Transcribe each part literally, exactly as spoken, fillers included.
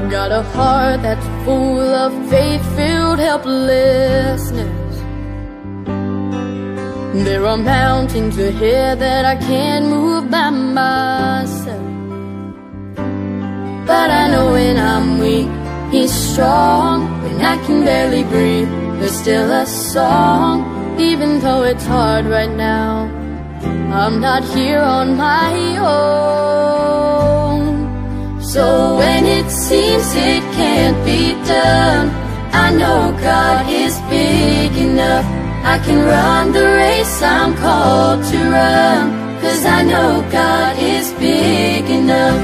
I've got a heart that's full of faith-filled helplessness. There are mountains ahead that I can't move by myself. But I know when I'm weak, He's strong. When I can barely breathe, there's still a song. Even though it's hard right now, I'm not here on my own. So when it seems it can't be done, I know God is big enough. I can run the race I'm called to run, 'cause I know God is big enough.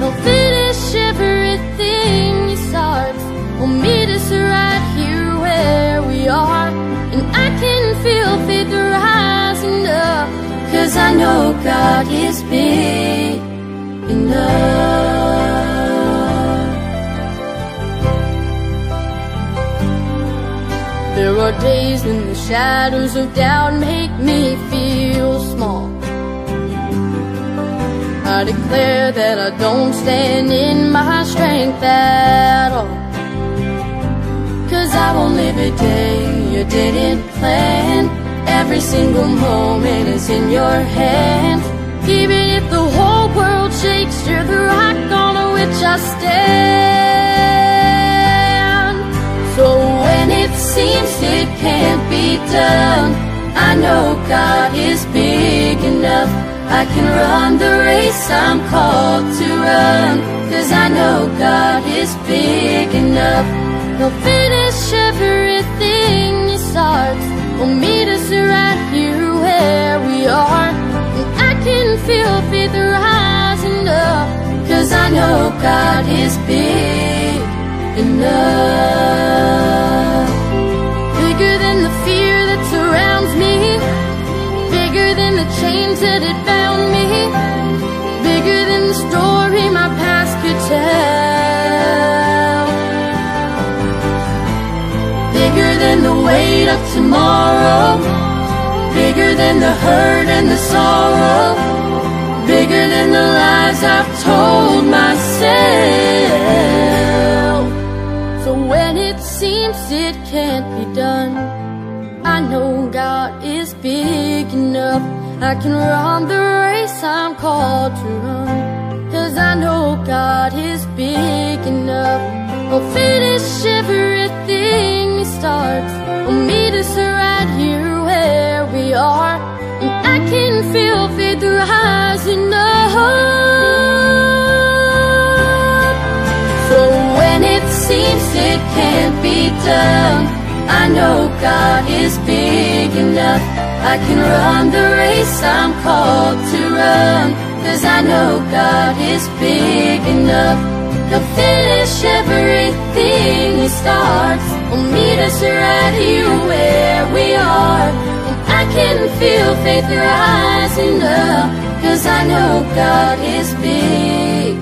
He'll finish everything He starts. He'll meet us right here where we are, and I can feel faith rising up, 'cause I know God is big enough. There are days when the shadows of doubt make me feel small. I declare that I don't stand in my strength at all, 'cause I won't live a day You didn't plan. Every single moment is in Your hand. Even if the whole world shakes, You're the rock on which I stand. So seems it can't be done, I know God is big enough. I can run the race I'm called to run, 'cause I know God is big enough. He'll finish everything He starts. He'll meet us right here where we are, and I can feel faith rising up, 'cause I know God is big enough. Chains that had bound me, bigger than the story my past could tell, bigger than the weight of tomorrow, bigger than the hurt and the sorrow, bigger than the lies I've told myself. So when it seems it can't be done, I know God is big enough. I can run the race I'm called to run, 'cause I know God is big enough. He'll finish everything He starts. He'll meet us right here where we are, and I can feel faith rising up. So when it seems it can't be done, I know God is big enough. I can run the race I'm called to run, 'cause I know God is big enough. He'll finish everything He starts. He'll meet us right here where we are, and I can feel faith rising up, 'cause I know God is big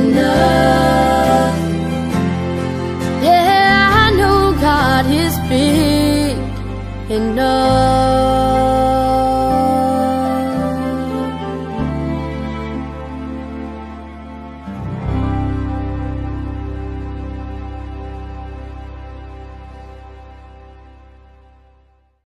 enough. Yeah, I know God is big enough.